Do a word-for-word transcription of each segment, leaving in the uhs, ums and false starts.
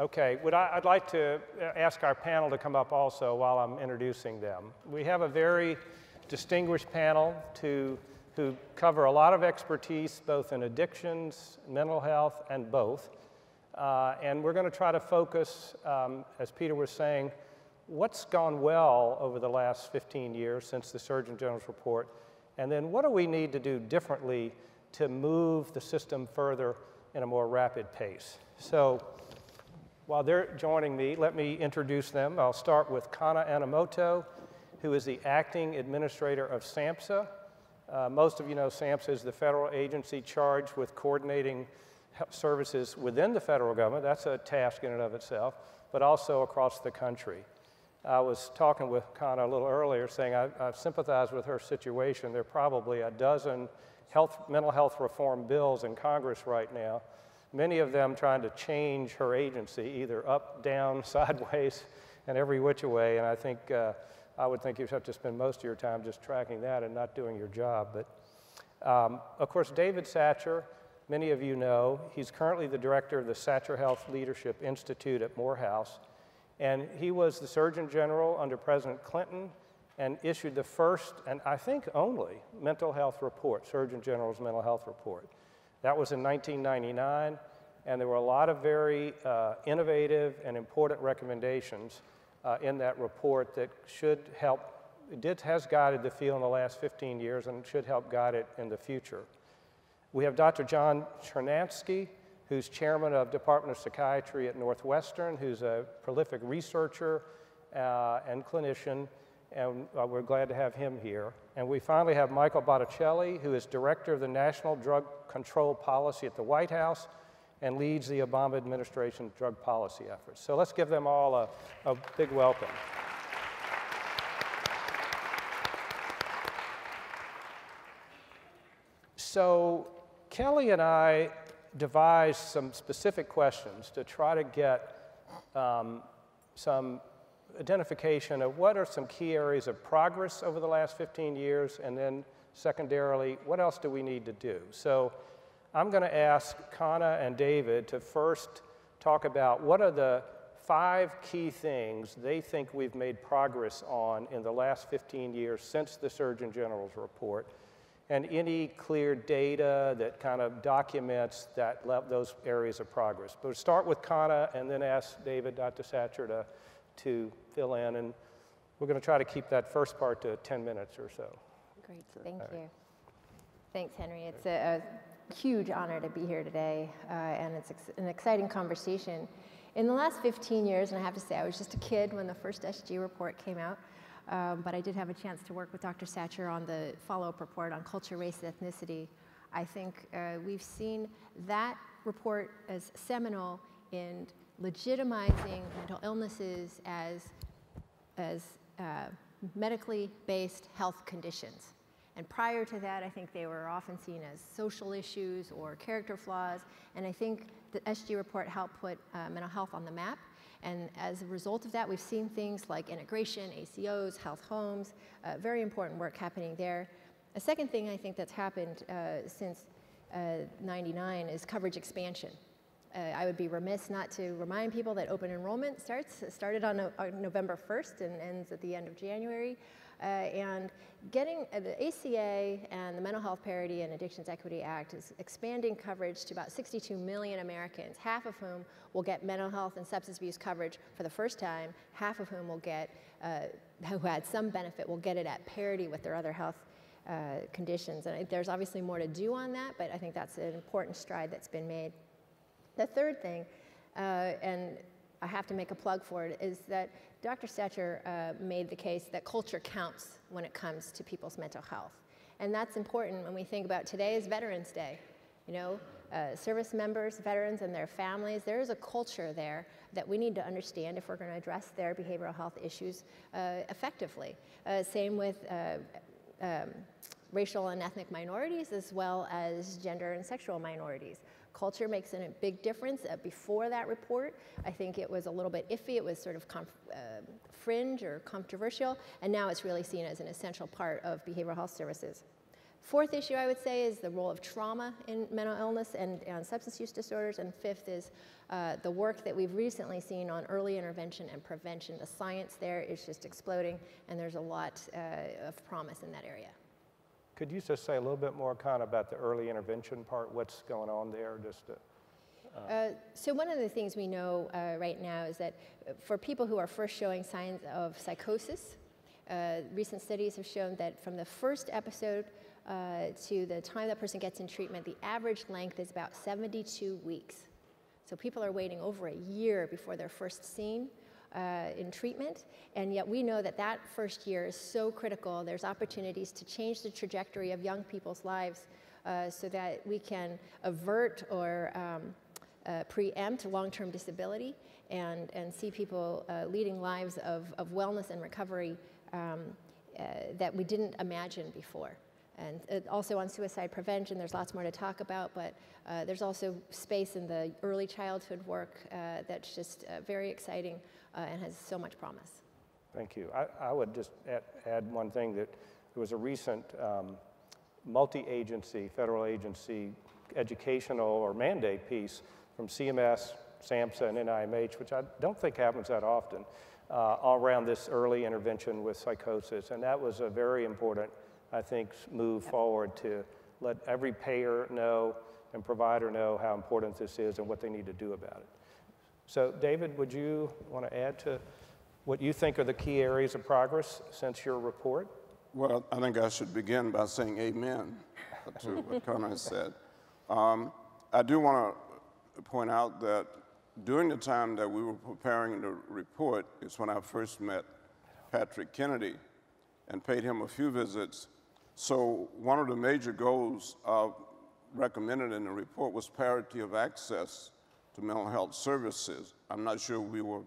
Okay, would I, I'd like to ask our panel to come up also while I'm introducing them. We have a very distinguished panel to, who cover a lot of expertise both in addictions, mental health, and both. Uh, and we're going to try to focus, um, as Peter was saying, what's gone well over the last fifteen years since the Surgeon General's report, and then what do we need to do differently to move the system further in a more rapid pace. So while they're joining me, let me introduce them. I'll start with Kana Enomoto, who is the acting administrator of SAMHSA. Uh, most of you know SAMHSA is the federal agency charged with coordinating services within the federal government. That's a task in and of itself, but also across the country. I was talking with Kana a little earlier, saying I, I sympathize with her situation. There are probably a dozen health, mental health reform bills in Congress right now, many of them trying to change her agency, either up, down, sideways, and every which way. And I think, uh, I would think you'd have to spend most of your time just tracking that and not doing your job. But um, of course, David Satcher, many of you know, he's currently the director of the Satcher Health Leadership Institute at Morehouse. And he was the Surgeon General under President Clinton and issued the first, and I think only, mental health report, Surgeon General's mental health report. That was in nineteen ninety-nine, and there were a lot of very uh, innovative and important recommendations uh, in that report that should help, did, has guided the field in the last fifteen years and should help guide it in the future. We have Doctor John Csernansky, who's chairman of Department of Psychiatry at Northwestern, who's a prolific researcher uh, and clinician, and uh, we're glad to have him here. And we finally have Michael Botticelli, who is director of the National Drug Control Policy at the White House and leads the Obama administration's drug policy efforts. So let's give them all a, a big welcome. So Kelly and I devised some specific questions to try to get um, some identification of what are some key areas of progress over the last fifteen years, and then secondarily, what else do we need to do? So I'm going to ask Kana and David to first talk about what are the five key things they think we've made progress on in the last fifteen years since the Surgeon General's report, and any clear data that kind of documents that those areas of progress. But we'll start with Kana and then ask David, Doctor Satcher, to to fill in, and we're going to try to keep that first part to ten minutes or so. Great, thank you. Thanks, Henry. It's a, a huge honor to be here today, uh, and it's ex an exciting conversation. In the last fifteen years, and I have to say I was just a kid when the first S G report came out, um, but I did have a chance to work with Doctor Satcher on the follow-up report on culture, race, and ethnicity. I think uh, we've seen that report as seminal in legitimizing mental illnesses as, as uh, medically based health conditions. And prior to that, I think they were often seen as social issues or character flaws. And I think the S G report helped put uh, mental health on the map. And as a result of that, we've seen things like integration, A C Os, health homes, uh, very important work happening there. A second thing I think that's happened uh, since ninety-nine uh, is coverage expansion. Uh, I would be remiss not to remind people that open enrollment starts started on, no, on November first and ends at the end of January. Uh, and getting uh, the A C A and the Mental Health Parity and Addictions Equity Act is expanding coverage to about sixty-two million Americans, half of whom will get mental health and substance abuse coverage for the first time, half of whom will get, uh, who had some benefit, will get it at parity with their other health uh, conditions. And I, there's obviously more to do on that, but I think that's an important stride that's been made. The third thing, uh, and I have to make a plug for it, is that Doctor Satcher uh, made the case that culture counts when it comes to people's mental health. And that's important when we think about today's Veterans Day. You know, uh, service members, veterans, and their families, there is a culture there that we need to understand if we're going to address their behavioral health issues uh, effectively. Uh, same with uh, um, racial and ethnic minorities, as well as gender and sexual minorities. Culture makes a big difference. Uh, before that report, I think it was a little bit iffy. It was sort of uh, fringe or controversial, and now it's really seen as an essential part of behavioral health services. Fourth issue I would say is the role of trauma in mental illness and, and substance use disorders. And fifth is uh, the work that we've recently seen on early intervention and prevention. The science there is just exploding, and there's a lot uh, of promise in that area. Could you just say a little bit more, Kana, about the early intervention part? What's going on there? Just to, uh... Uh, so one of the things we know uh, right now is that for people who are first showing signs of psychosis, uh, recent studies have shown that from the first episode Uh, to the time that person gets in treatment, the average length is about seventy-two weeks. So people are waiting over a year before they're first seen uh, in treatment, and yet we know that that first year is so critical. There's opportunities to change the trajectory of young people's lives uh, so that we can avert or um, uh, preempt long-term disability and, and see people uh, leading lives of, of wellness and recovery um, uh, that we didn't imagine before. And also on suicide prevention, there's lots more to talk about, but uh, there's also space in the early childhood work uh, that's just uh, very exciting uh, and has so much promise. Thank you. I, I would just add, add one thing, that there was a recent um, multi-agency, federal agency, educational or mandate piece from C M S, SAMHSA, and N I M H, which I don't think happens that often, uh, all around this early intervention with psychosis. And that was a very important, I think, move yep. forward to let every payer know and provider know how important this is and what they need to do about it. So David, would you want to add to what you think are the key areas of progress since your report? Well, I think I should begin by saying amen to what Kana said. Um, I do want to point out that during the time that we were preparing the report is when I first met Patrick Kennedy and paid him a few visits. So one of the major goals uh, recommended in the report was parity of access to mental health services. I'm not sure we were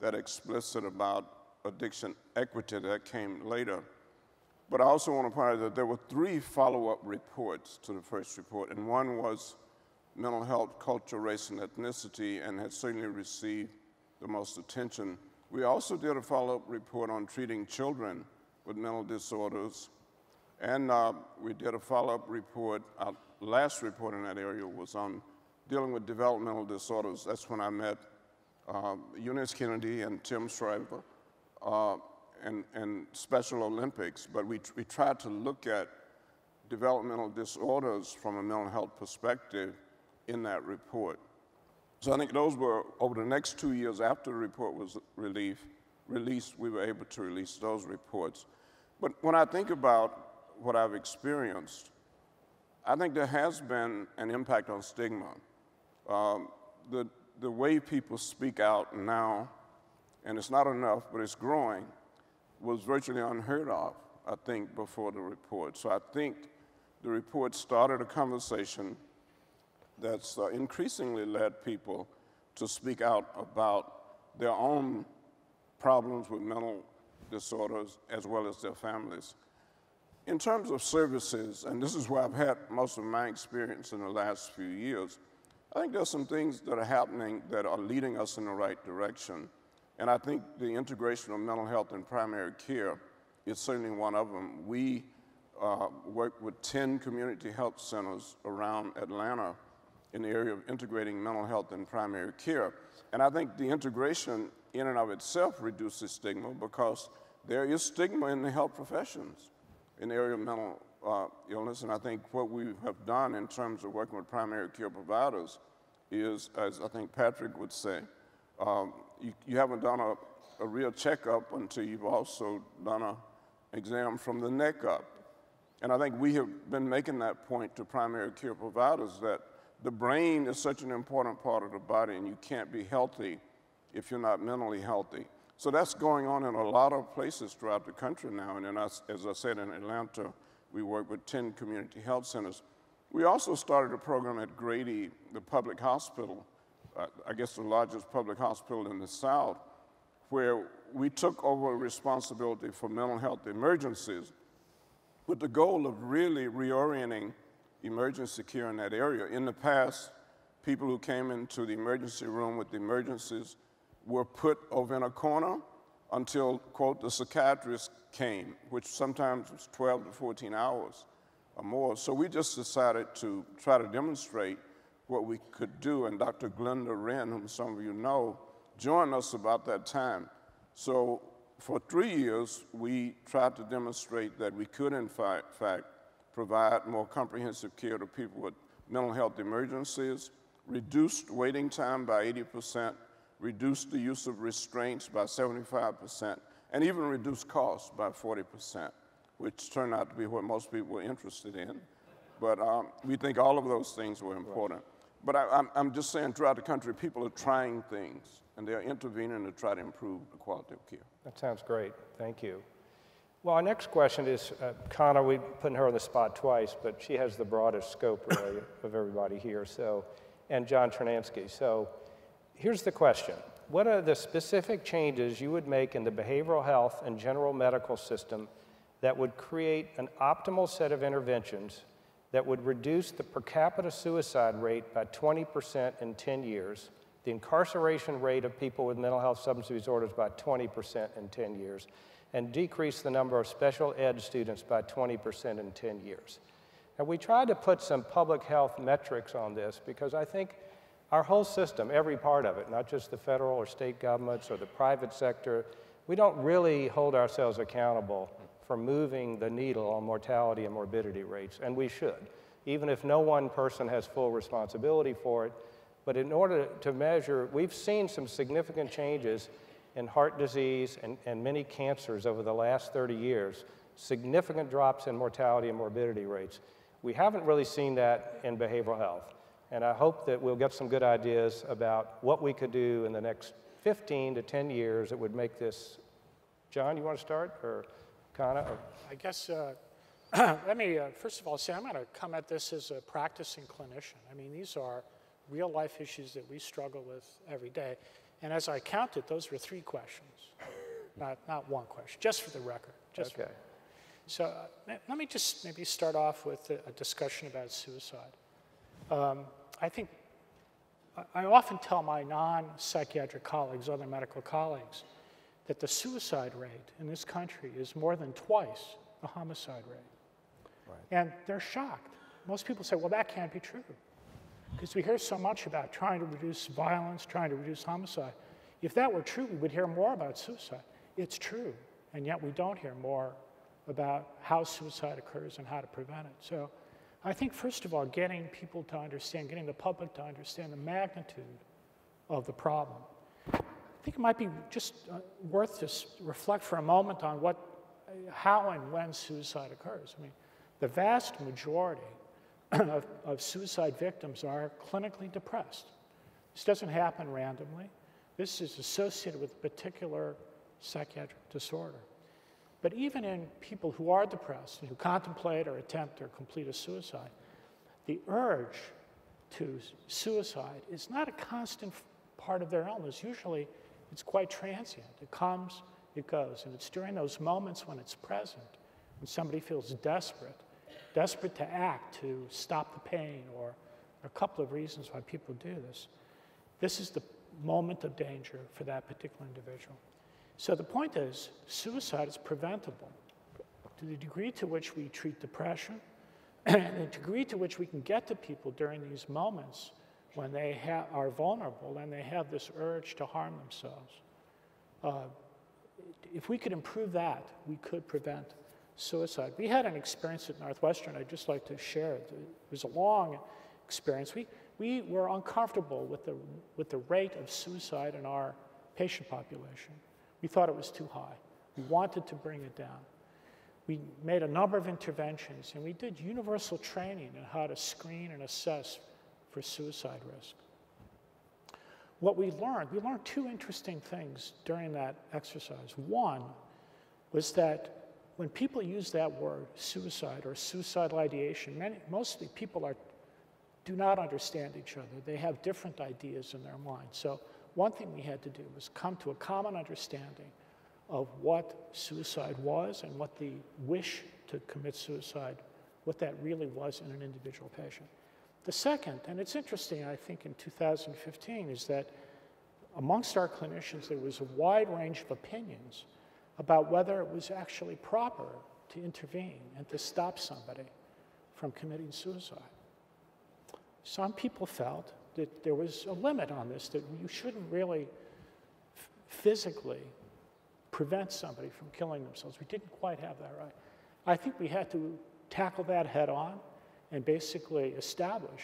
that explicit about addiction equity. That came later. But I also want to point out that there were three follow-up reports to the first report, and one was mental health, culture, race, and ethnicity, and had certainly received the most attention. We also did a follow-up report on treating children with mental disorders, and uh, we did a follow-up report. Our last report in that area was on dealing with developmental disorders. That's when I met uh, Eunice Kennedy and Tim Shriver uh, and, and Special Olympics, but we, we tried to look at developmental disorders from a mental health perspective in that report. So I think those were, over the next two years after the report was relief, released, we were able to release those reports. But when I think about what I've experienced, I think there has been an impact on stigma. Um, the, the way people speak out now, and it's not enough, but it's growing, was virtually unheard of, I think, before the report. So I think the report started a conversation that's uh, increasingly led people to speak out about their own problems with mental disorders as well as their families. In terms of services, and this is where I've had most of my experience in the last few years, I think there's some things that are happening that are leading us in the right direction. And I think the integration of mental health and primary care is certainly one of them. We uh, work with ten community health centers around Atlanta in the area of integrating mental health and primary care. And I think the integration in and of itself reduces stigma, because there is stigma in the health professions in the area of mental uh, illness. And I think what we have done in terms of working with primary care providers is, as I think Patrick would say, um, you, you haven't done a, a real checkup until you've also done an exam from the neck up. And I think we have been making that point to primary care providers that the brain is such an important part of the body, and you can't be healthy if you're not mentally healthy. So that's going on in a lot of places throughout the country now. And then I, as I said, in Atlanta, we work with ten community health centers. We also started a program at Grady, the public hospital, uh, I guess the largest public hospital in the South, where we took over responsibility for mental health emergencies with the goal of really reorienting emergency care in that area. In the past, people who came into the emergency room with emergencies were put over in a corner until, quote, the psychiatrist came, which sometimes was twelve to fourteen hours. or more. So we just decided to try to demonstrate what we could do, and Doctor Glenda Wren, whom some of you know, joined us about that time. So for three years, we tried to demonstrate that we could, in fact, fact provide more comprehensive care to people with mental health emergencies, reduced waiting time by eighty percent, reduced the use of restraints by seventy-five percent, and even reduced costs by forty percent, which turned out to be what most people were interested in. But um, we think all of those things were important. Right. But I, I'm, I'm just saying throughout the country, people are trying things, and they're intervening to try to improve the quality of care. That sounds great. Thank you. Well, our next question is, uh, Kana, we've put her on the spot twice, but she has the broadest scope, really, of everybody here, so, and John Csernansky. So here's the question. What are the specific changes you would make in the behavioral health and general medical system that would create an optimal set of interventions that would reduce the per capita suicide rate by twenty percent in ten years, the incarceration rate of people with mental health substance disorders by twenty percent in ten years, and decrease the number of special ed students by twenty percent in ten years. And we tried to put some public health metrics on this because I think our whole system, every part of it, not just the federal or state governments or the private sector, we don't really hold ourselves accountable for moving the needle on mortality and morbidity rates, and we should, even if no one person has full responsibility for it. But in order to measure, we've seen some significant changes in heart disease and, and many cancers over the last thirty years, significant drops in mortality and morbidity rates. We haven't really seen that in behavioral health, and I hope that we'll get some good ideas about what we could do in the next fifteen to ten years that would make this. John, you want to start, or Kana? Or? I guess, uh, let me uh, first of all say I'm going to come at this as a practicing clinician. I mean, these are real life issues that we struggle with every day. And as I counted, those were three questions, not, not one question, just for the record. Just okay. For the record. So uh, let me just maybe start off with a, a discussion about suicide. Um, I think I often tell my non-psychiatric colleagues, other medical colleagues, that the suicide rate in this country is more than twice the homicide rate. Right. And they're shocked. Most people say, well, that can't be true, because we hear so much about trying to reduce violence, trying to reduce homicide. If that were true, we would hear more about suicide. It's true, and yet we don't hear more about how suicide occurs and how to prevent it. So I think, first of all, getting people to understand, getting the public to understand the magnitude of the problem. I think it might be just uh, worth just reflect for a moment on what, how and when suicide occurs. I mean, the vast majority Of, of suicide victims are clinically depressed. This doesn't happen randomly. This is associated with a particular psychiatric disorder. But even in people who are depressed and who contemplate or attempt or complete a suicide, the urge to suicide is not a constant part of their illness. Usually it's quite transient. It comes, it goes. And it's during those moments when it's present, when somebody feels desperate, desperate to act, to stop the pain, or a couple of reasons why people do this. This is the moment of danger for that particular individual. So the point is, suicide is preventable. To the degree to which we treat depression, and the degree to which we can get to people during these moments when they ha are vulnerable and they have this urge to harm themselves. Uh, if we could improve that, we could prevent suicide. We had an experience at Northwestern I'd just like to share. It was a long experience. We, we were uncomfortable with the, with the rate of suicide in our patient population. We thought it was too high. We wanted to bring it down. We made a number of interventions, and we did universal training on how to screen and assess for suicide risk. What we learned, we learned two interesting things during that exercise. One was that when people use that word, suicide or suicidal ideation, many, mostly people are, do not understand each other. They have different ideas in their mind. So one thing we had to do was come to a common understanding of what suicide was and what the wish to commit suicide, what that really was in an individual patient. The second, and it's interesting, I think, in two thousand fifteen, is that amongst our clinicians, there was a wide range of opinions about whether it was actually proper to intervene and to stop somebody from committing suicide. Some people felt that there was a limit on this, that you shouldn't really physically prevent somebody from killing themselves. We didn't quite have that right. I think we had to tackle that head on and basically establish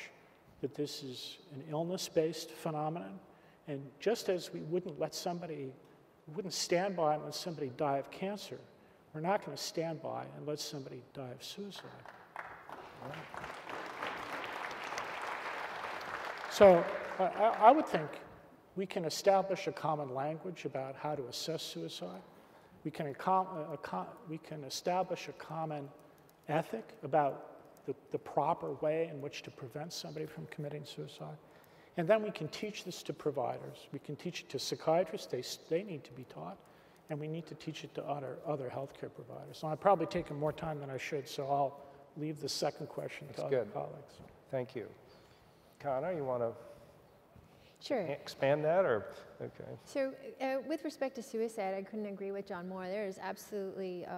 that this is an illness-based phenomenon. And just as we wouldn't let somebody, we wouldn't stand by and let somebody die of cancer, we're not going to stand by and let somebody die of suicide. Right. So I, I would think we can establish a common language about how to assess suicide. We can, a, a, we can establish a common ethic about the, the proper way in which to prevent somebody from committing suicide. And then we can teach this to providers. We can teach it to psychiatrists. They, they need to be taught. And we need to teach it to other, other healthcare providers. So I'm probably taking more time than I should, so I'll leave the second question That's to other good. colleagues. Thank you. Kana, you want to sure. expand that? Or okay. So uh, with respect to suicide, I couldn't agree with John more. There is absolutely, uh,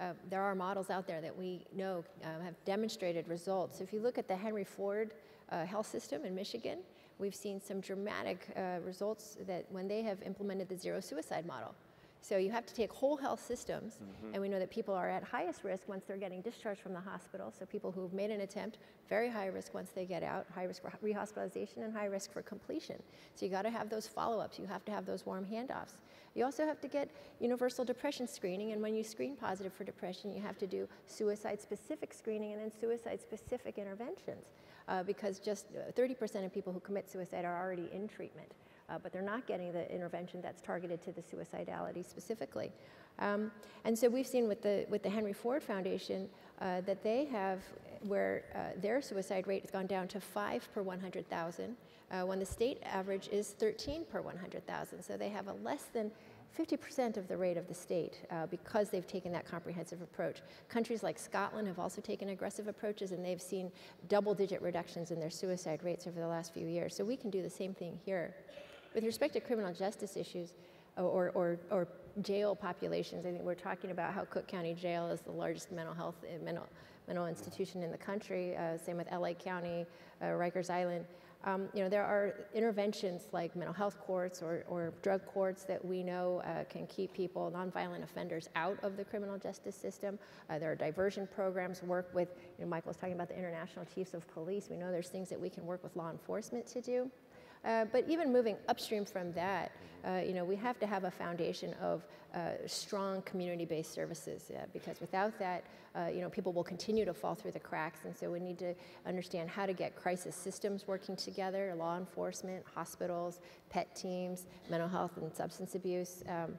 uh, there are models out there that we know um, have demonstrated results. If you look at the Henry Ford uh, Health System in Michigan, we've seen some dramatic uh, results that when they have implemented the zero suicide model. So you have to take whole health systems, mm-hmm. and we know that people are at highest risk once they're getting discharged from the hospital. So people who've made an attempt, very high risk once they get out, high risk for rehospitalization and high risk for completion. So you got to have those follow-ups. You have to have those warm handoffs. You also have to get universal depression screening, and when you screen positive for depression, you have to do suicide-specific screening and then suicide-specific interventions, uh, because just thirty percent of people who commit suicide are already in treatment. Uh, but they're not getting the intervention that's targeted to the suicidality specifically. Um, and so we've seen with the, with the Henry Ford Foundation uh, that they have, where uh, their suicide rate has gone down to five per one hundred thousand, uh, when the state average is thirteen per one hundred thousand. So they have a less than fifty percent of the rate of the state uh, because they've taken that comprehensive approach. Countries like Scotland have also taken aggressive approaches, and they've seen double-digit reductions in their suicide rates over the last few years. So we can do the same thing here. With respect to criminal justice issues or, or, or jail populations, I think we're talking about how Cook County Jail is the largest mental health mental, mental institution in the country, uh, same with L A County, uh, Rikers Island. Um, you know, there are interventions like mental health courts or, or drug courts that we know uh, can keep people, nonviolent offenders, out of the criminal justice system. Uh, there are diversion programs, work with, you know, Michael was talking about the international chiefs of police. We know there's things that we can work with law enforcement to do. Uh, but even moving upstream from that, uh, you know, we have to have a foundation of uh, strong community-based services, uh, because without that, uh, you know, people will continue to fall through the cracks. And so we need to understand how to get crisis systems working together, law enforcement, hospitals, PET teams, mental health and substance abuse, um,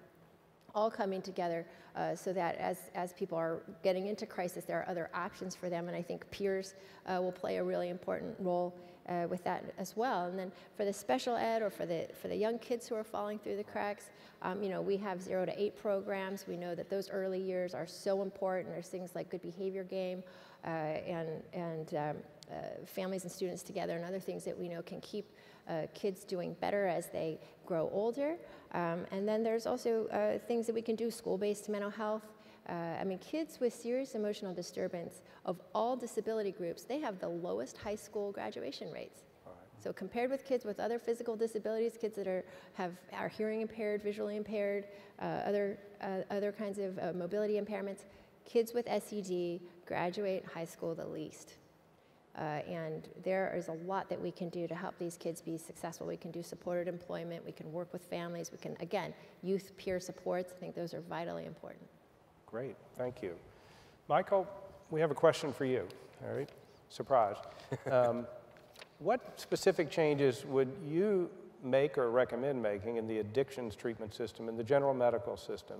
all coming together uh, so that as, as people are getting into crisis, there are other options for them. And I think peers uh, will play a really important role Uh, with that as well. And then for the special ed or for the for the young kids who are falling through the cracks, um, you know, we have zero to eight programs. We know that those early years are so important. There's things like good behavior game uh, and and um, uh, families and students together, and other things that we know can keep uh, kids doing better as they grow older. Um, and then there's also uh, things that we can do, school-based mental health. Uh, I mean, kids with serious emotional disturbance of all disability groups, they have the lowest high school graduation rates. All right. So compared with kids with other physical disabilities, kids that are, have, are hearing impaired, visually impaired, uh, other, uh, other kinds of uh, mobility impairments, kids with S E D graduate high school the least. Uh, and there is a lot that we can do to help these kids be successful. We can do supported employment. We can work with families. We can, again, youth peer supports. I think those are vitally important. Great, thank you. Michael, we have a question for you, all right? Surprise. Um, what specific changes would you make or recommend making in the addictions treatment system and the general medical system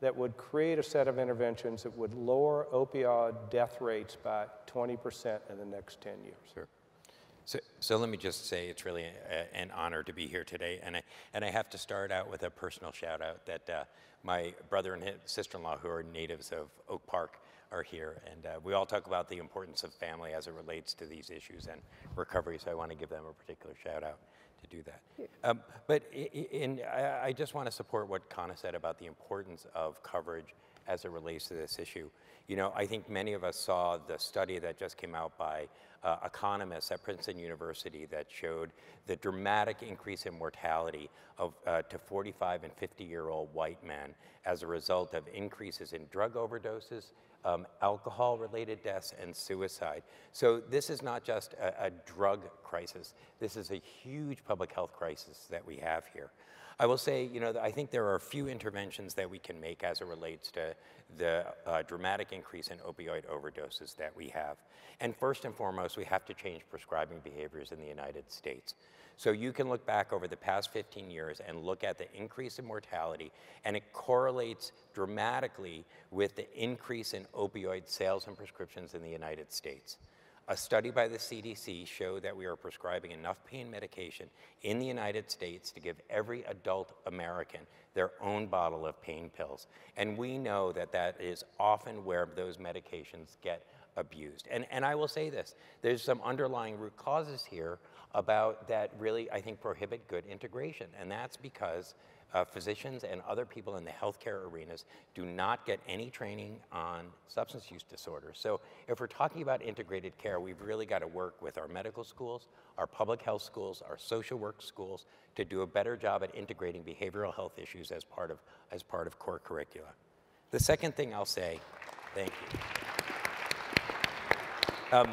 that would create a set of interventions that would lower opioid death rates by twenty percent in the next ten years? Sure. So, so let me just say it's really a, an honor to be here today, and I, and I have to start out with a personal shout out that uh, my brother and sister-in-law, who are natives of Oak Park, are here, and uh, we all talk about the importance of family as it relates to these issues and recovery, so I want to give them a particular shout out to do that. Yeah. Um, but in, in, I just want to support what Kana said about the importance of coverage as it relates to this issue. You know, I think many of us saw the study that just came out by uh, economists at Princeton University that showed the dramatic increase in mortality of, uh, to forty-five and fifty year old white men as a result of increases in drug overdoses, um, alcohol-related deaths, and suicide. So this is not just a, a drug crisis. This is a huge public health crisis that we have here. I will say, you know, I think there are a few interventions that we can make as it relates to the uh, dramatic increase in opioid overdoses that we have. And first and foremost, we have to change prescribing behaviors in the United States. So you can look back over the past fifteen years and look at the increase in mortality, and it correlates dramatically with the increase in opioid sales and prescriptions in the United States. A study by the C D C showed that we are prescribing enough pain medication in the United States to give every adult American their own bottle of pain pills. And we know that that is often where those medications get abused. And, and I will say this, there's some underlying root causes here about that really, I think, prohibit good integration. And that's because uh, physicians and other people in the healthcare arenas do not get any training on substance use disorders. So if we're talking about integrated care, we've really got to work with our medical schools, our public health schools, our social work schools to do a better job at integrating behavioral health issues as part of, as part of core curricula. The second thing I'll say, thank you. Um,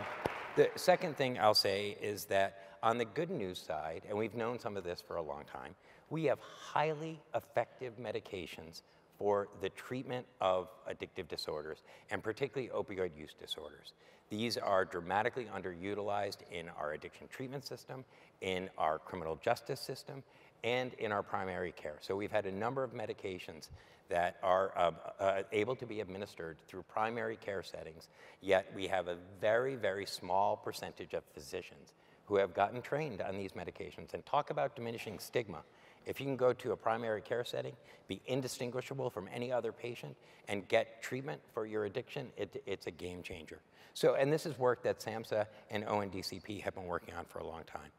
the second thing I'll say is that on the good news side, and we've known some of this for a long time, we have highly effective medications for the treatment of addictive disorders, and particularly opioid use disorders. These are dramatically underutilized in our addiction treatment system, in our criminal justice system, and in our primary care. So we've had a number of medications that are uh, uh, able to be administered through primary care settings, yet we have a very, very small percentage of physicians who have gotten trained on these medications. And talk about diminishing stigma. If you can go to a primary care setting, be indistinguishable from any other patient, and get treatment for your addiction, it, it's a game changer. So, and this is work that SAMHSA and O N D C P have been working on for a long time.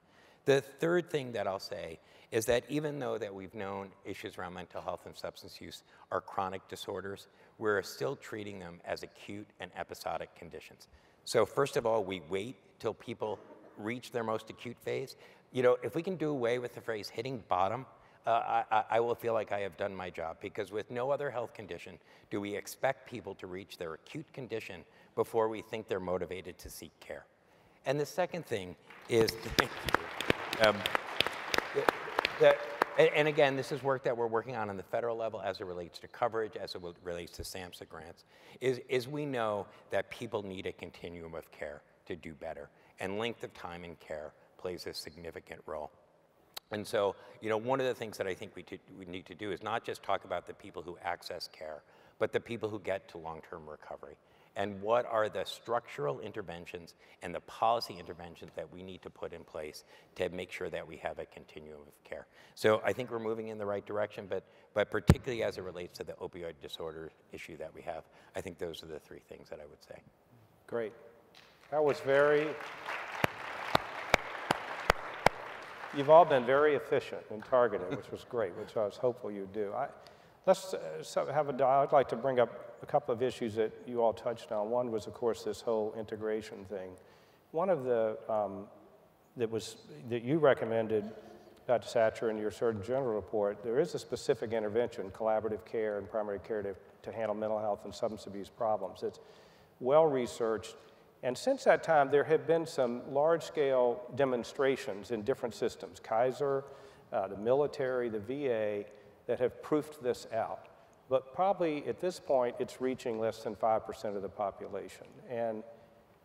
The third thing that I'll say is that even though that we've known issues around mental health and substance use are chronic disorders, we're still treating them as acute and episodic conditions. So first of all, we wait till people reach their most acute phase. You know, if we can do away with the phrase hitting bottom, uh, I, I will feel like I have done my job, because with no other health condition do we expect people to reach their acute condition before we think they're motivated to seek care. And the second thing is, thank you. Um, the, the, And again, this is work that we're working on on the federal level as it relates to coverage, as it relates to SAMHSA grants, is, is we know that people need a continuum of care to do better. And length of time in care plays a significant role. And so, you know, one of the things that I think we, we need to do is not just talk about the people who access care, but the people who get to long-term recovery. And what are the structural interventions and the policy interventions that we need to put in place to make sure that we have a continuum of care? So I think we're moving in the right direction, but, but particularly as it relates to the opioid disorder issue that we have, I think those are the three things that I would say. Great. That was very, you've all been very efficient and targeted, which was great, which I was hopeful you'd do. I, let's uh, have a dialogue. I'd like to bring up a couple of issues that you all touched on. One was, of course, this whole integration thing. One of the, um, that was, that you recommended, Doctor Satcher, in your Surgeon General report, there is a specific intervention, collaborative care and primary care to, to handle mental health and substance abuse problems. It's well-researched. And since that time, there have been some large-scale demonstrations in different systems, Kaiser, uh, the military, the V A, that have proofed this out. But probably at this point, it's reaching less than five percent of the population. And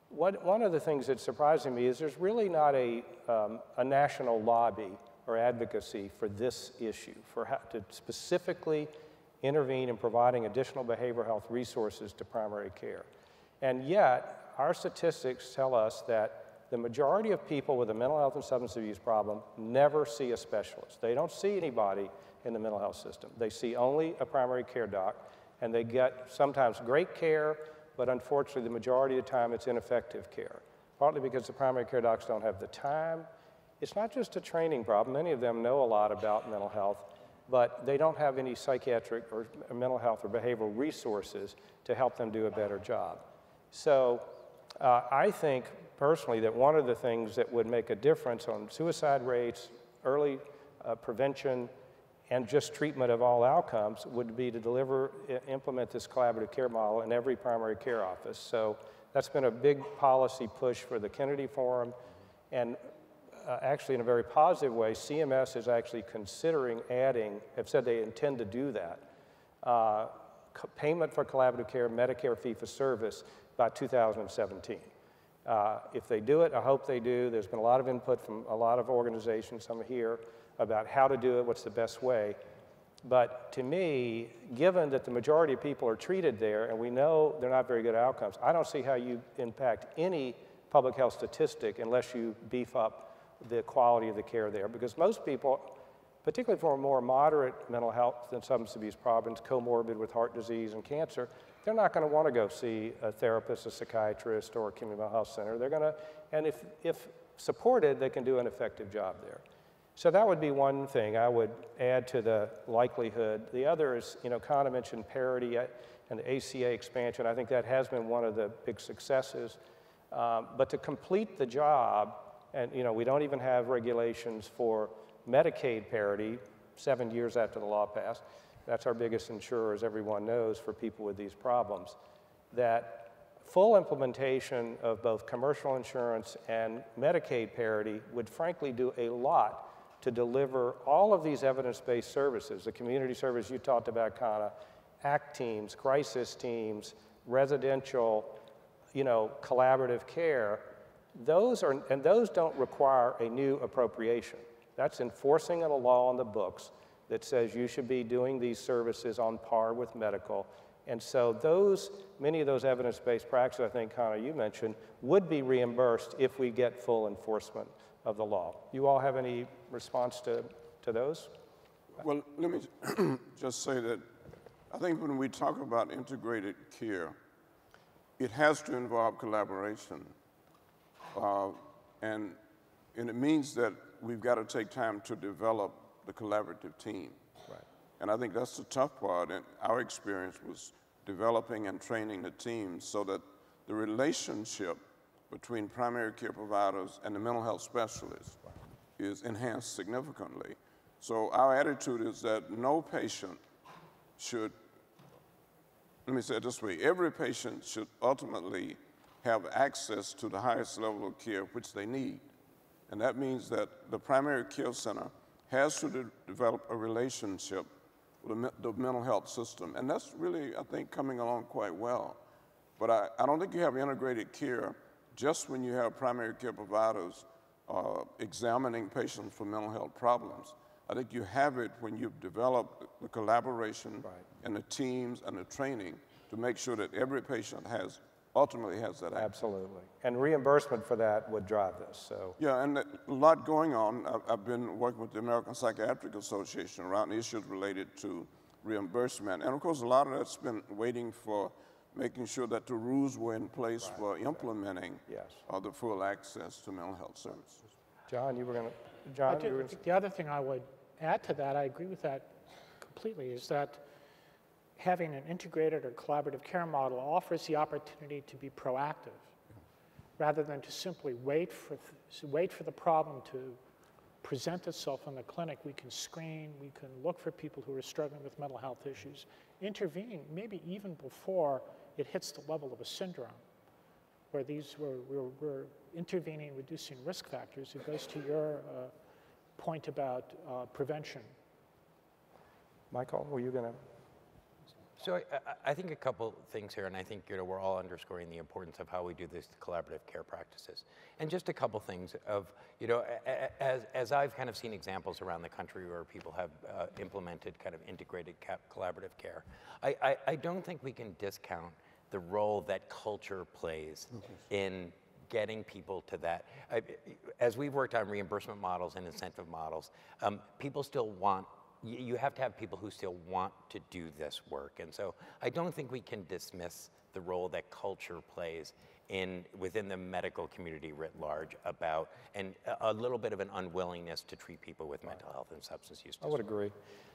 what, one of the things that's surprising me is there's really not a, um, a national lobby or advocacy for this issue, for how to specifically intervene in providing additional behavioral health resources to primary care. And yet, our statistics tell us that the majority of people with a mental health and substance abuse problem never see a specialist. They don't see anybody in the mental health system. They see only a primary care doc, and they get sometimes great care, but unfortunately the majority of the time it's ineffective care, partly because the primary care docs don't have the time. It's not just a training problem. Many of them know a lot about mental health, but they don't have any psychiatric or mental health or behavioral resources to help them do a better job. So uh, I think personally that one of the things that would make a difference on suicide rates, early uh, prevention, and just treatment of all outcomes would be to deliver, implement this collaborative care model in every primary care office. So that's been a big policy push for the Kennedy Forum, and uh, actually in a very positive way, C M S is actually considering adding, have said they intend to do that, uh, payment for collaborative care, Medicare fee-for-service by two thousand seventeen. Uh, if they do it, I hope they do. There's been a lot of input from a lot of organizations, some here, about how to do it, what's the best way. But to me, given that the majority of people are treated there and we know they're not very good outcomes, I don't see how you impact any public health statistic unless you beef up the quality of the care there. Because most people, particularly for more moderate mental health and substance abuse problems, comorbid with heart disease and cancer, they're not going to want to go see a therapist, a psychiatrist, or a community mental health center. They're going to, and if, if supported, they can do an effective job there. So that would be one thing I would add to the likelihood. The other is, you know, Kana mentioned parity and the A C A expansion. I think that has been one of the big successes. Um, but to complete the job, and, you know, we don't even have regulations for Medicaid parity seven years after the law passed. That's our biggest insurer, as everyone knows, for people with these problems. That full implementation of both commercial insurance and Medicaid parity would frankly do a lot to deliver all of these evidence-based services, the community service you talked about, Kana, ACT teams, crisis teams, residential, you know, collaborative care, those are, and those don't require a new appropriation. That's enforcing a law on the books that says you should be doing these services on par with medical. And so those, many of those evidence-based practices, I think, Kana, you mentioned, would be reimbursed if we get full enforcement of the law. You all have any response to, to those? Well, let me just say that I think when we talk about integrated care, it has to involve collaboration. Uh, and, and it means that we've got to take time to develop the collaborative team. Right. And I think that's the tough part. And our experience was developing and training the team so that the relationship between primary care providers and the mental health specialists is enhanced significantly. So our attitude is that no patient should, let me say it this way, every patient should ultimately have access to the highest level of care which they need. And that means that the primary care center has to de develop a relationship with the, me the mental health system. And that's really, I think, coming along quite well. But I, I don't think you have integrated care just when you have primary care providers uh, examining patients for mental health problems. I think you have it when you've developed the collaboration right. and the teams and the training to make sure that every patient has ultimately has that access. Absolutely. And reimbursement for that would drive this. So yeah, and a lot going on. I've been working with the American Psychiatric Association around issues related to reimbursement. And of course, a lot of that's been waiting for making sure that the rules were in place right, for implementing right. yes. uh, the full access to mental health services. John, you were going to, John, you were gonna... The other thing I would add to that, I agree with that completely, is that having an integrated or collaborative care model offers the opportunity to be proactive rather than to simply wait for, th wait for the problem to present itself in the clinic. We can screen, we can look for people who are struggling with mental health issues, intervene maybe even before it hits the level of a syndrome where these we're, we're, we're intervening, reducing risk factors. It goes to your uh, point about uh, prevention. Michael, were you gonna? So I, I think a couple things here, and I think you know we're all underscoring the importance of how we do this collaborative care practices. And just a couple things of you know as as I've kind of seen examples around the country where people have uh, implemented kind of integrated cap collaborative care, I, I I don't think we can discount the role that culture plays okay. in getting people to that. I, as we've worked on reimbursement models and incentive models, um, people still want. You have to have people who still want to do this work. And so I don't think we can dismiss the role that culture plays in within the medical community writ large about, and a, a little bit of an unwillingness to treat people with right. mental health and substance use disorder. I would agree.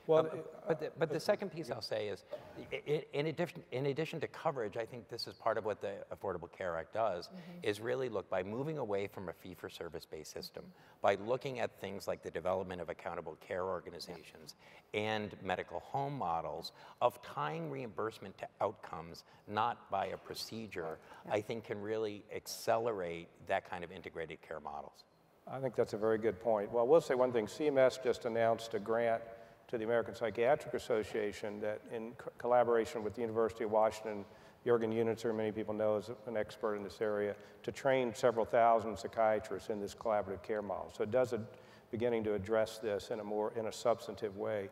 Well, um, it, but the, but uh, the second piece yeah. I'll say is, it, in addition in addition to coverage, I think this is part of what the Affordable Care Act does, mm-hmm. is really look by moving away from a fee-for-service-based system, mm-hmm. by looking at things like the development of accountable care organizations yeah. and medical home models of tying reimbursement to outcomes, not by a procedure, yeah. I think can really accelerate that kind of integrated care models. I think that's a very good point. Well, we'll say one thing. C M S just announced a grant to the American Psychiatric Association that, in co collaboration with the University of Washington, Jürgen Unitzer, many people know, is an expert in this area, to train several thousand psychiatrists in this collaborative care model. So it does a beginning to address this in a more in a substantive way.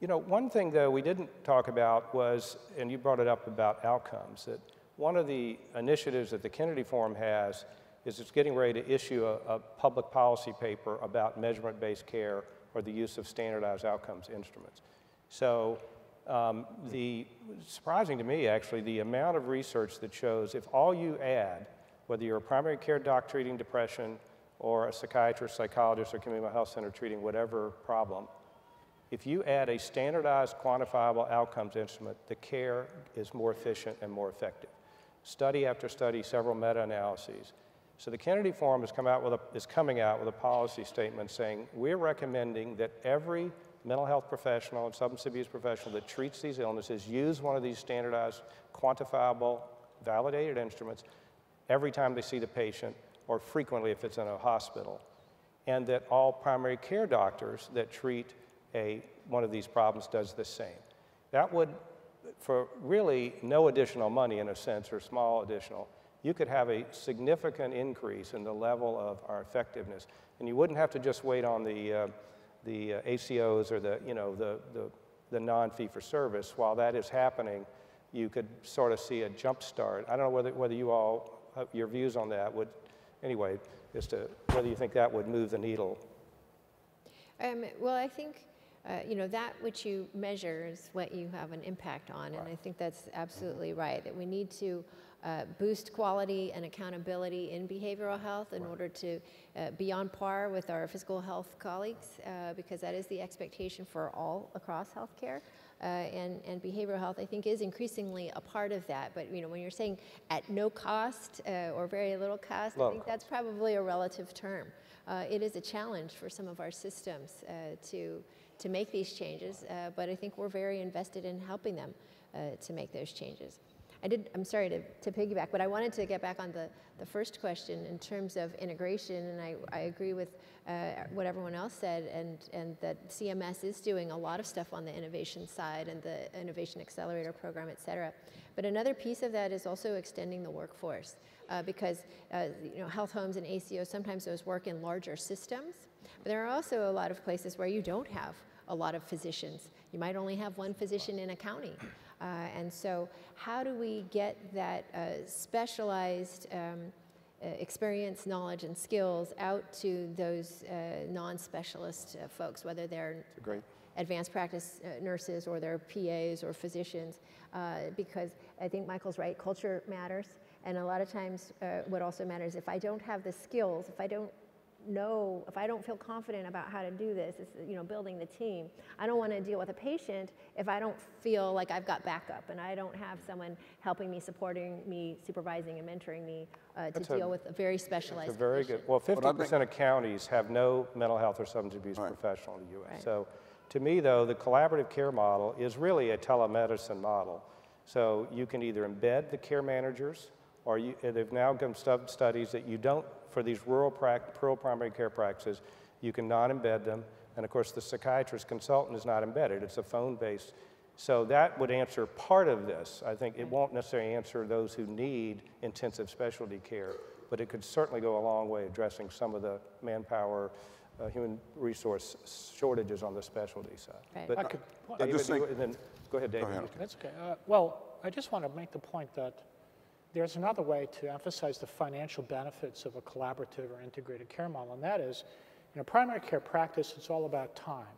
You know, one thing, though, we didn't talk about was, and you brought it up about outcomes, that one of the initiatives that the Kennedy Forum has is it's getting ready to issue a, a public policy paper about measurement-based care or the use of standardized outcomes instruments. So um, the surprising to me, actually, the amount of research that shows if all you add, whether you're a primary care doc treating depression or a psychiatrist, psychologist, or community health center treating whatever problem, if you add a standardized quantifiable outcomes instrument, the care is more efficient and more effective. Study after study, several meta-analyses. So the Kennedy Forum has come out with a, is coming out with a policy statement saying, we're recommending that every mental health professional and substance abuse professional that treats these illnesses use one of these standardized, quantifiable, validated instruments every time they see the patient or frequently if it's in a hospital, and that all primary care doctors that treat A, one of these problems does the same. That would, for really no additional money in a sense, or small additional, you could have a significant increase in the level of our effectiveness. And you wouldn't have to just wait on the, uh, the uh, A C Os or the, you know, the, the, the non-fee-for-service. While that is happening, you could sort of see a jump start. I don't know whether, whether you all, uh, your views on that would, anyway, as to whether you think that would move the needle. Um, well, I think Uh, you know, that which you measure is what you have an impact on, right. and I think that's absolutely right, that we need to uh, boost quality and accountability in behavioral health in right. order to uh, be on par with our physical health colleagues, uh, because that is the expectation for all across healthcare. Uh, and, and behavioral health, I think, is increasingly a part of that. But, you know, when you're saying at no cost uh, or very little cost, low I think cost. That's probably a relative term. Uh, it is a challenge for some of our systems uh, to, to make these changes, uh, but I think we're very invested in helping them uh, to make those changes. I did, I'm sorry to, to piggyback, but I wanted to get back on the, the first question in terms of integration, and I, I agree with uh, what everyone else said, and, and that C M S is doing a lot of stuff on the innovation side and the Innovation Accelerator Program, et cetera. But another piece of that is also extending the workforce, uh, because uh, you know, health homes and A C Os, sometimes those work in larger systems, but there are also a lot of places where you don't have a lot of physicians. You might only have one physician in a county. Uh, and so how do we get that uh, specialized um, uh, experience, knowledge, and skills out to those uh, non-specialist uh, folks, whether they're Great. advanced practice uh, nurses or they're P As or physicians? Uh, because I think Michael's right, culture matters. And a lot of times uh, what also matters, if I don't have the skills, if I don't know, if I don't feel confident about how to do this, it's, you know, building the team. I don't want to deal with a patient if I don't feel like I've got backup and I don't have someone helping me, supporting me, supervising and mentoring me uh, to a, deal with a very specialized a very good. Well, fifty percent of counties have no mental health or substance abuse right. professional in the U S Right. So to me, though, the collaborative care model is really a telemedicine model. So you can either embed the care managers, or you, they've now done studies that you don't, for these rural, rural primary care practices, you can not embed them. And of course, the psychiatrist consultant is not embedded. It's a phone-based. So that would answer part of this. I think it won't necessarily answer those who need intensive specialty care, but it could certainly go a long way addressing some of the manpower, uh, human resource shortages on the specialty side. Right. But I could, David, I just think, you, then, go ahead, David. Go ahead. That's okay. Uh, well, I just want to make the point that there's another way to emphasize the financial benefits of a collaborative or integrated care model, and that is, in a primary care practice, it's all about time.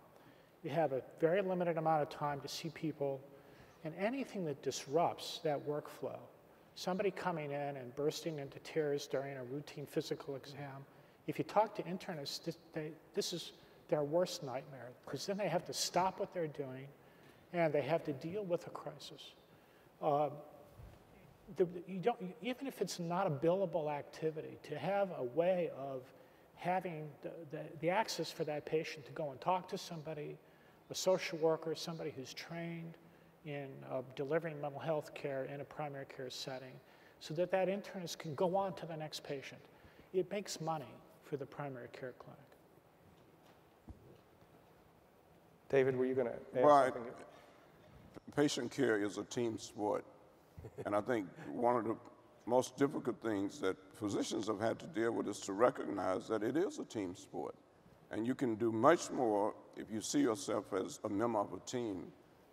You have a very limited amount of time to see people, and anything that disrupts that workflow somebody coming in and bursting into tears during a routine physical exam, if you talk to internists, they, this is their worst nightmare, because then they have to stop what they're doing and they have to deal with a crisis. Uh, the, you don't, even if it's not a billable activity, to have a way of having the, the, the access for that patient to go and talk to somebody, a social worker, somebody who's trained in uh, delivering mental health care in a primary care setting, so that that internist can go on to the next patient. It makes money for the primary care clinic. David, were you going to add right. something? Patient care is a team sport. And I think one of the most difficult things that physicians have had to deal with is to recognize that it is a team sport. And you can do much more if you see yourself as a member of a team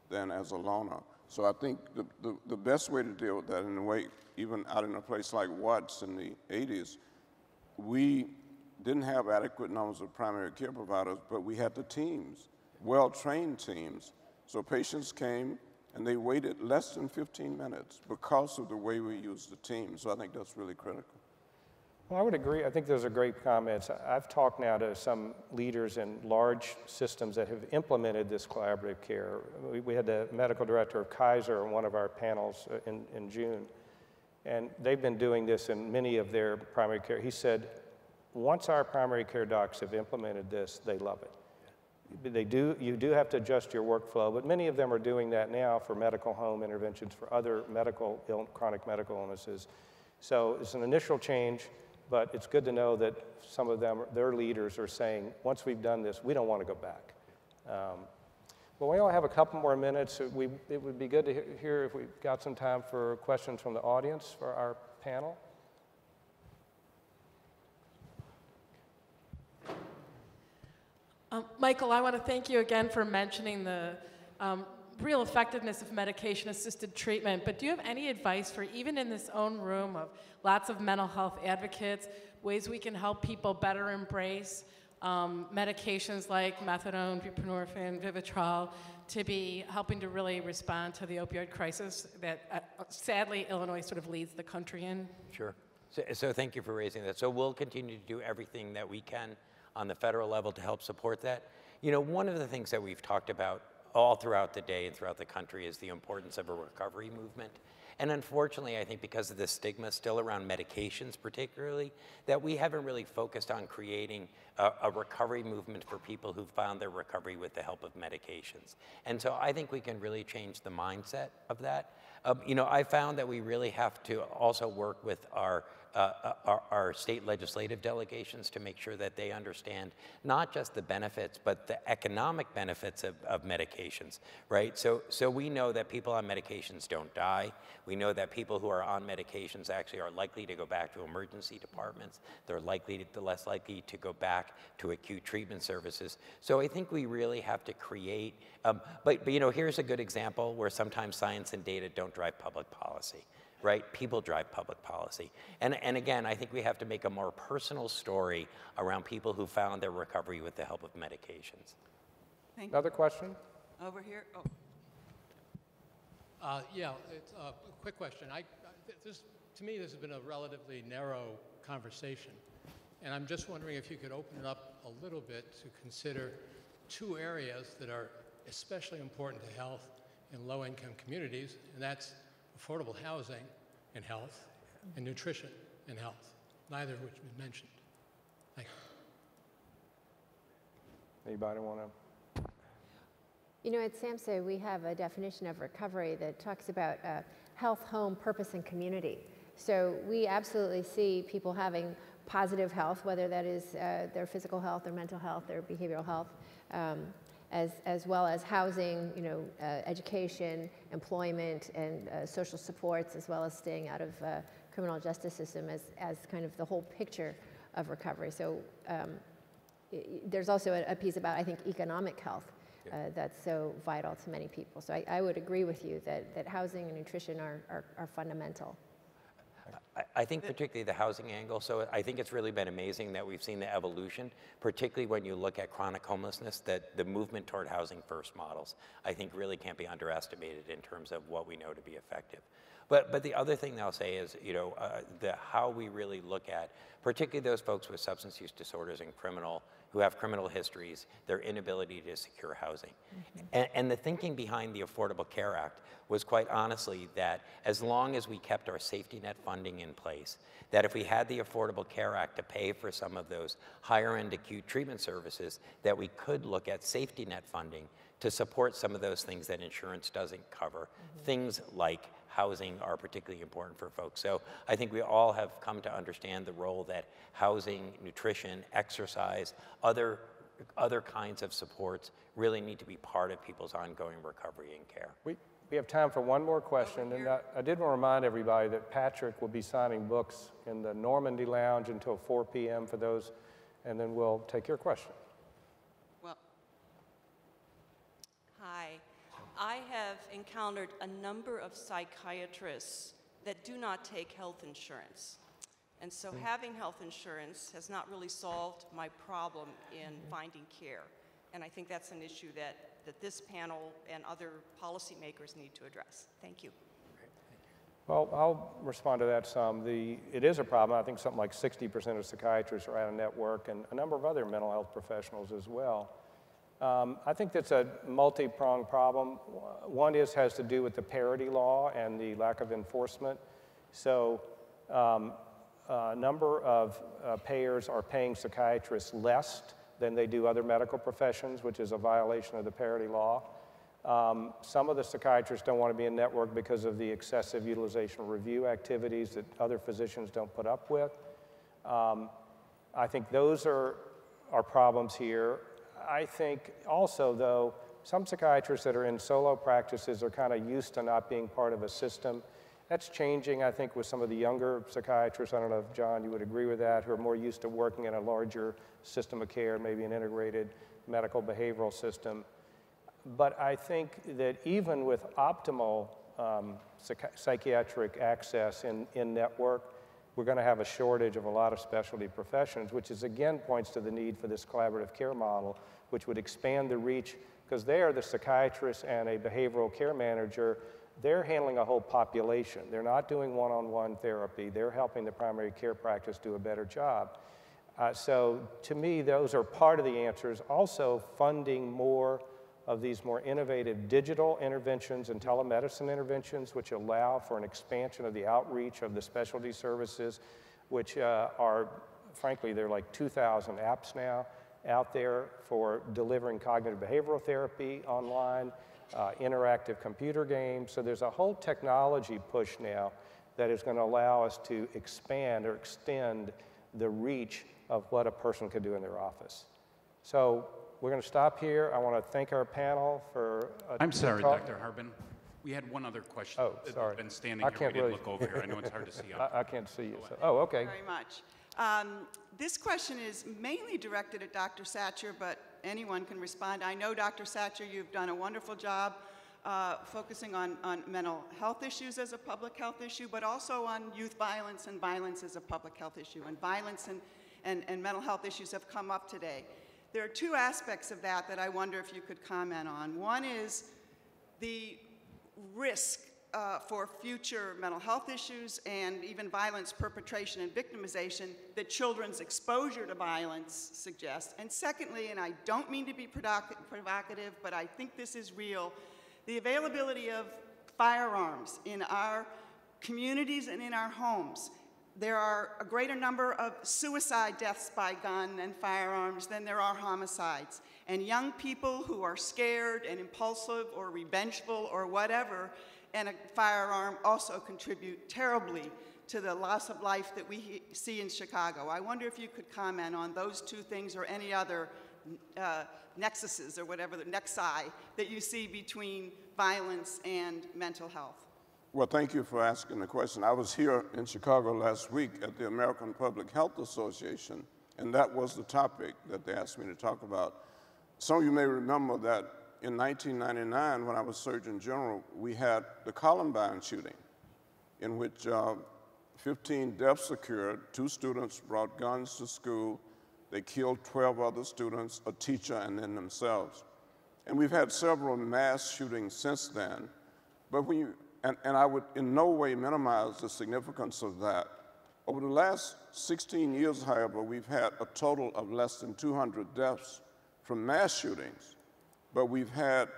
than as a loner. So I think the, the, the best way to deal with that, in a way, even out in a place like Watts in the eighties, we didn't have adequate numbers of primary care providers, but we had the teams, well-trained teams. So patients came and they waited less than fifteen minutes because of the way we used the team. So I think that's really critical. Well, I would agree. I think those are great comments. I've talked now to some leaders in large systems that have implemented this collaborative care. We, we had the medical director of Kaiser on one of our panels in, in June, and they've been doing this in many of their primary care. He said, once our primary care docs have implemented this, they love it. They do, you do have to adjust your workflow, but many of them are doing that now for medical home interventions, for other medical, Ill, chronic medical illnesses. So it's an initial change, but it's good to know that some of them, their leaders are saying, once we've done this, we don't want to go back. Um, well, we only have a couple more minutes. We, it would be good to hear if we've got some time for questions from the audience for our panel. Um, Michael, I want to thank you again for mentioning the um, real effectiveness of medication-assisted treatment, but do you have any advice for, even in this own room of lots of mental health advocates, ways we can help people better embrace um, medications like methadone, buprenorphine, Vivitrol, to be helping to really respond to the opioid crisis that, uh, sadly, Illinois sort of leads the country in? Sure. So, so thank you for raising that. So we'll continue to do everything that we can on the federal level to help support that. You know, one of the things that we've talked about all throughout the day and throughout the country is the importance of a recovery movement. And unfortunately, I think because of the stigma still around medications particularly, that we haven't really focused on creating a, a recovery movement for people who found their recovery with the help of medications. And so I think we can really change the mindset of that. Um, you know, I found that we really have to also work with our Uh, our, our state legislative delegations to make sure that they understand not just the benefits, but the economic benefits of, of medications, right? So, so we know that people on medications don't die. We know that people who are on medications actually are likely to go back to emergency departments. They're likely to, they're less likely to go back to acute treatment services. So I think we really have to create, um, but, but you know, here's a good example where sometimes science and data don't drive public policy. Right? People drive public policy. And, and again, I think we have to make a more personal story around people who found their recovery with the help of medications. Thank you. Another question? Over here. Oh. Uh, yeah, it's a quick question. I, this, to me, this has been a relatively narrow conversation. And I'm just wondering if you could open it up a little bit to consider two areas that are especially important to health in low-income communities, and that's affordable housing and health, and nutrition and health, neither of which have been mentioned. Thank you. Anybody want to? You know, at SAMHSA, we have a definition of recovery that talks about uh, health, home, purpose, and community. So we absolutely see people having positive health, whether that is uh, their physical health, their mental health, their behavioral health, um, As, as well as housing, you know, uh, education, employment, and uh, social supports, as well as staying out of uh, criminal justice system as, as kind of the whole picture of recovery. So um, there's also a, a piece about, I think, economic health uh, that's so vital to many people. So I, I would agree with you that, that housing and nutrition are, are, are fundamental. I, I think particularly the housing angle. So I think it's really been amazing that we've seen the evolution, particularly when you look at chronic homelessness, that the movement toward housing first models, I think really can't be underestimated in terms of what we know to be effective. But, but the other thing that I'll say is, you know, uh, the, how we really look at, particularly those folks with substance use disorders and criminal, who have criminal histories, their inability to secure housing. Mm-hmm. and, and the thinking behind the Affordable Care Act was quite honestly that as long as we kept our safety net funding in place, that if we had the Affordable Care Act to pay for some of those higher end acute treatment services, that we could look at safety net funding to support some of those things that insurance doesn't cover. Mm-hmm. Things like housing are particularly important for folks. So I think we all have come to understand the role that housing, nutrition, exercise, other, other kinds of supports really need to be part of people's ongoing recovery and care. We, we have time for one more question. And I, I did want to remind everybody that Patrick will be signing books in the Normandy Lounge until four p m for those, and then we'll take your question. Hi, I have encountered a number of psychiatrists that do not take health insurance. And so having health insurance has not really solved my problem in finding care. And I think that's an issue that, that this panel and other policymakers need to address. Thank you. Well, I'll respond to that some. The, it is a problem. I think something like sixty percent of psychiatrists are out of network, and a number of other mental health professionals as well. Um, I think that's a multi-pronged problem. One is has to do with the parity law and the lack of enforcement. So um, a number of uh, payers are paying psychiatrists less than they do other medical professions, which is a violation of the parity law. Um, some of the psychiatrists don't want to be in network because of the excessive utilization review activities that other physicians don't put up with. Um, I think those are, are problems here. I think also, though, some psychiatrists that are in solo practices are kind of used to not being part of a system. That's changing, I think, with some of the younger psychiatrists. I don't know if, John, you would agree with that, who are more used to working in a larger system of care, maybe an integrated medical behavioral system. But I think that even with optimal um, psych psychiatric access in, in network, we're going to have a shortage of a lot of specialty professions, which is, again, points to the need for this collaborative care model, which would expand the reach, because there, the psychiatrist and a behavioral care manager, they're handling a whole population. They're not doing one-on-one therapy. They're helping the primary care practice do a better job. Uh, so to me, those are part of the answers. Also, funding more of these more innovative digital interventions and telemedicine interventions, which allow for an expansion of the outreach of the specialty services, which uh, are, frankly, there are like two thousand apps now out there for delivering cognitive behavioral therapy online, uh, interactive computer games. So there's a whole technology push now that is going to allow us to expand or extend the reach of what a person can do in their office. So we're going to stop here. I want to thank our panel for a I'm sorry, talk. Doctor Harbin. We had one other question. Oh, sorry. We've been standing I here. Can't we really didn't look over here. I know it's hard to see. I, I can't see you. So. Oh, okay. Thank you very much. Um, this question is mainly directed at Doctor Satcher, but anyone can respond. I know, Doctor Satcher, you've done a wonderful job uh, focusing on, on mental health issues as a public health issue, but also on youth violence and violence as a public health issue. And violence and, and, and mental health issues have come up today. There are two aspects of that that I wonder if you could comment on. One is the risk uh, for future mental health issues and even violence perpetration and victimization that children's exposure to violence suggests. And secondly, and I don't mean to be provocative, but I think this is real, the availability of firearms in our communities and in our homes. There are a greater number of suicide deaths by gun and firearms than there are homicides. And young people who are scared and impulsive or revengeful or whatever, and a firearm also contribute terribly to the loss of life that we see in Chicago. I wonder if you could comment on those two things or any other uh, nexuses or whatever, the nexi that you see between violence and mental health. Well, thank you for asking the question. I was here in Chicago last week at the American Public Health Association, and that was the topic that they asked me to talk about. Some of you may remember that in nineteen ninety-nine, when I was Surgeon General, we had the Columbine shooting, in which uh, fifteen deaths occurred. Two students brought guns to school. They killed twelve other students, a teacher, and then themselves. And we've had several mass shootings since then. But when you, and, and I would in no way minimize the significance of that. Over the last sixteen years, however, we've had a total of less than two hundred deaths from mass shootings. But we've had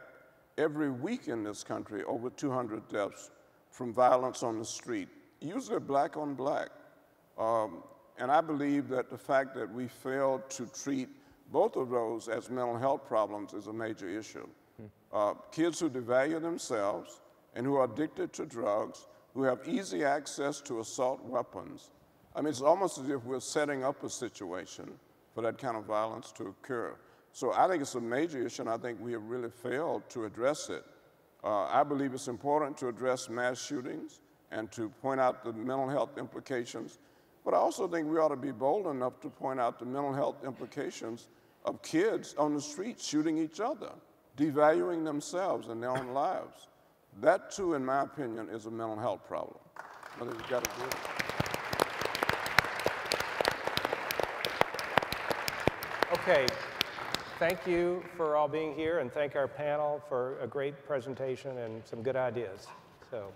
every week in this country over two hundred deaths from violence on the street, usually black on black. Um, and I believe that the fact that we failed to treat both of those as mental health problems is a major issue. Hmm. Uh, kids who devalue themselves and who are addicted to drugs, who have easy access to assault weapons. I mean, it's almost as if we're setting up a situation for that kind of violence to occur. So I think it's a major issue, and I think we have really failed to address it. Uh, I believe it's important to address mass shootings and to point out the mental health implications. But I also think we ought to be bold enough to point out the mental health implications of kids on the street shooting each other, devaluing themselves and their own lives. That, too, in my opinion, is a mental health problem. I think we've got to do it. OK. Thank you for all being here, and thank our panel for a great presentation and some good ideas. So.